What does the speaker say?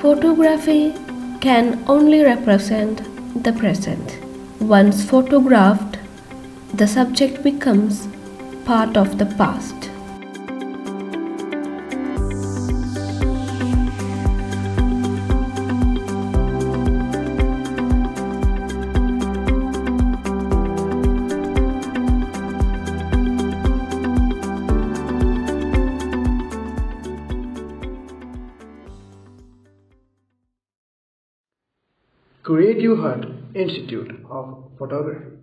Photography can only represent the present. Once photographed, the subject becomes part of the past. Creative Hut Institute of Photography.